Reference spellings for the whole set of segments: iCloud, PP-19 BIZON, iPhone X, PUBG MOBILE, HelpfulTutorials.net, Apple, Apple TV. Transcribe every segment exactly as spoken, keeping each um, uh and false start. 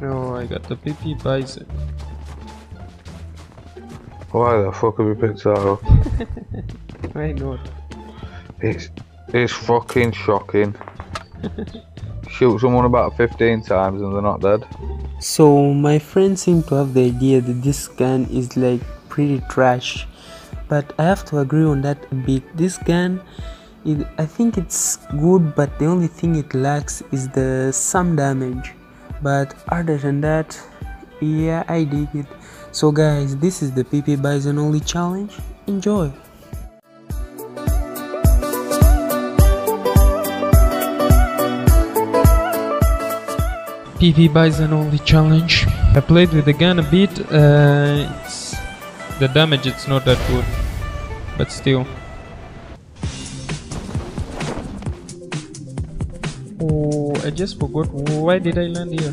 Yo, I got the P P Bison. Why the fuck have you picked that up? Why not? It's, it's fucking shocking. Shoot someone about fifteen times and they're not dead. So my friends seem to have the idea that this gun is like pretty trash, but I have to agree on that a bit. This gun, it, I think it's good, but the only thing it lacks is the some damage. But other than that, yeah, I dig it. So guys, this is the P P Bison only challenge. Enjoy! P P Bison only challenge. I played with the gun a bit. Uh, it's, the damage it's not that good, but still. Oh, I just forgot. Why did I land here?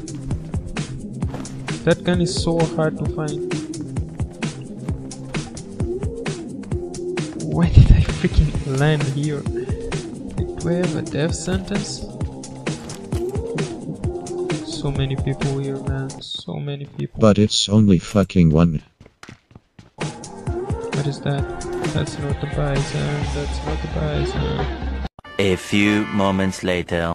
That gun is so hard to find. Why did I freaking land here? Do I have a death sentence? So many people here, man. So many people. But it's only fucking one. What is that? That's not the bison. That's not the bison. A few moments later.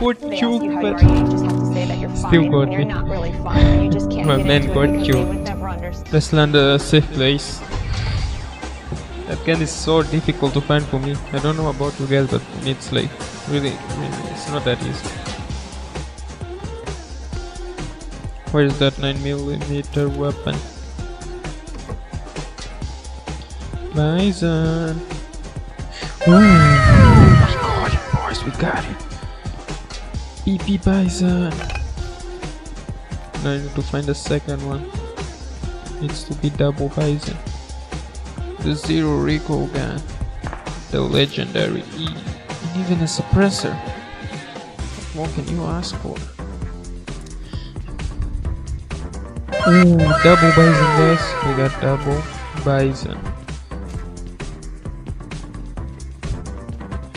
Got killed, you but you just have to say that you're still got me. Really my man got killed. Let's land a safe place. That gun is so difficult to find for me. I don't know about you guys, but it's like really, really it's not that easy. Where is that nine millimeter weapon? Bison. Ooh. Oh my god, boys, we got it. P P Bison. Now I need to find a second one. Needs to be double bison. The zero recoil gun. The legendary E. And even a suppressor. What can you ask for? Ooh, double bison guys. We got double bison.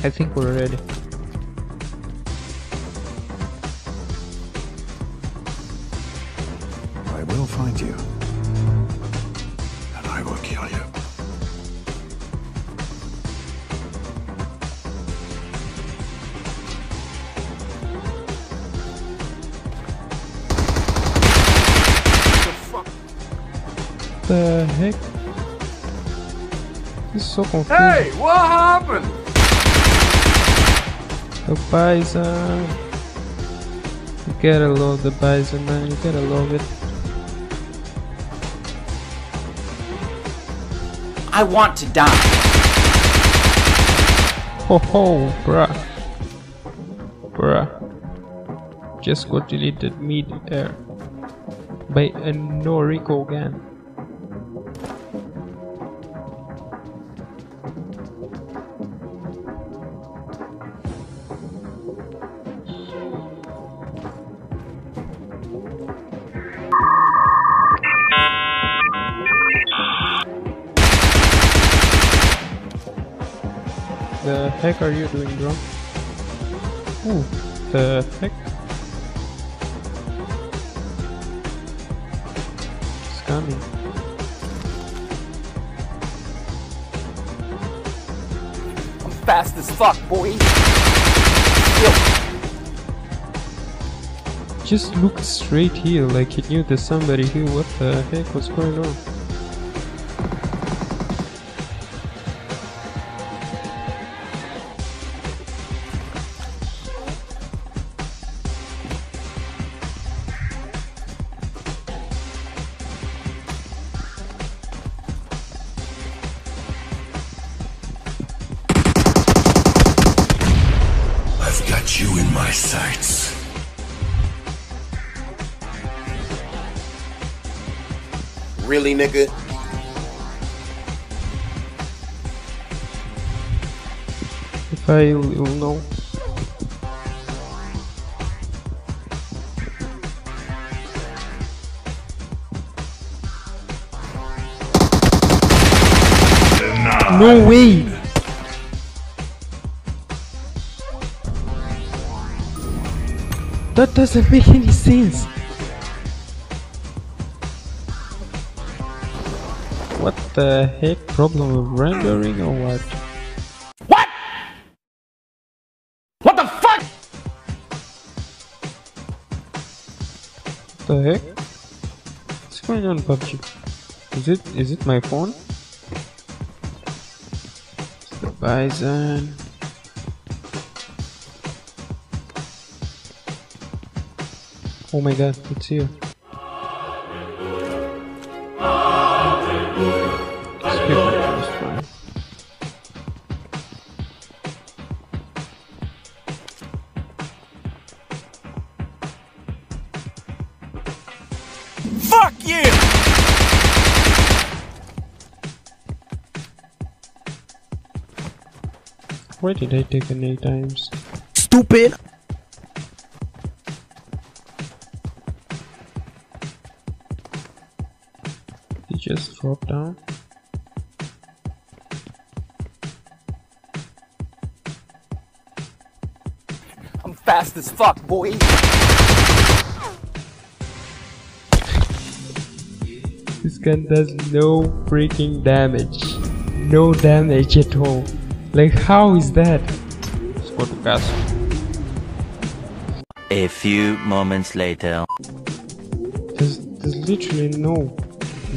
I think we're ready. Find you, and I will kill you. What the heck? This is so confusing. Hey, what happened? The bison. You gotta love the bison, man. You gotta love it. I want to die. Ho ho, bruh. Bruh. Just got deleted mid-air by a no recoil gun. The heck are you doing, bro? Ooh, the heck? It's coming. I'm fast as fuck, boy. Yo. Just look straight here, like he knew there's somebody here. What the heck was going on? You in my sights. Really, nigga? If I will know. No way. That doesn't make any sense. What the heck? Problem with rendering or what? What? What the fuck? What the heck? What's going on, P U B G? Is it is it my phone? It's the Bison. Oh my god, it's here. Fuck you! Why did I take an eight times? Stupid! Just drop down. I'm fast as fuck, boy. This gun does no freaking damage. No damage at all. Like, how is that? Let's go to castle. A few moments later. There's, there's literally no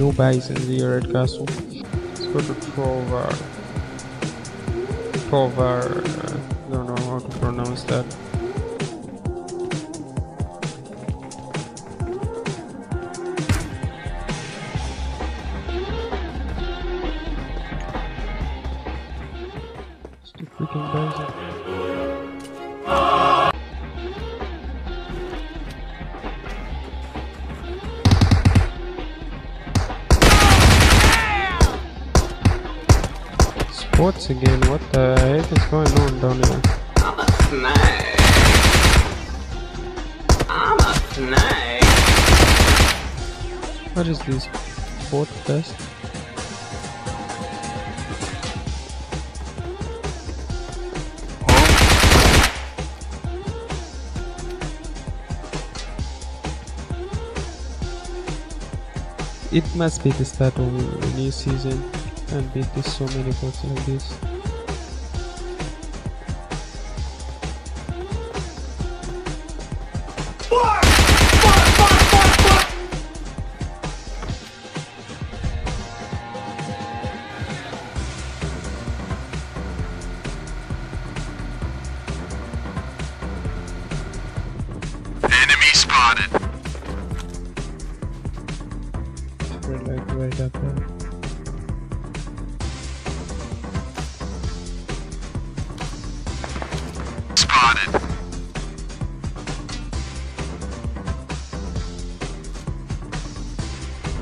No bags in the red castle. Let's go to Trovar. Trovar. I don't know how to pronounce that. It's the freaking bags. What's again? What the heck is going on down here? I'm a snake. I'm a snake. What is this? Sport test? It must be the start of a new season. And beat this so many bots like this. Fuck! Fuck! Fuck! Fuck! Fuck! Enemy spotted. Spread like right up there.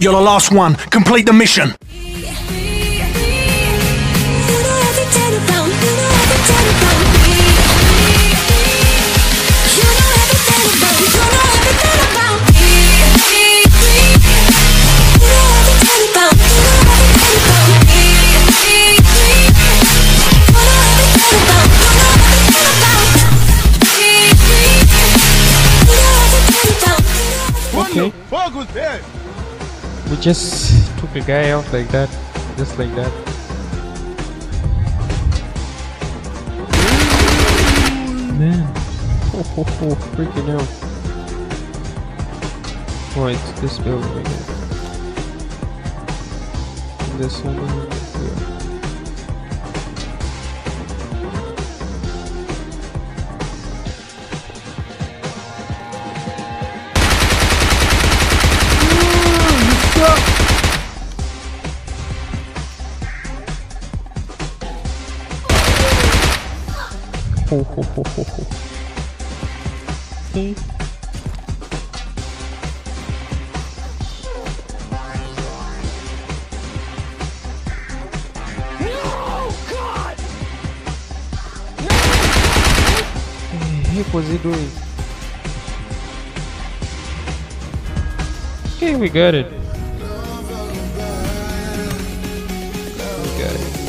You're the last one. Complete the mission. Okay. Fuck was that? We just took a guy out like that, just like that. Man, oh, oh, oh, freaking out. Oh, it's this building again. There's someone ho, ho, ho, ho, ho. Okay. No, God! No! What the heck was he doing? Okay, we got it. We got it.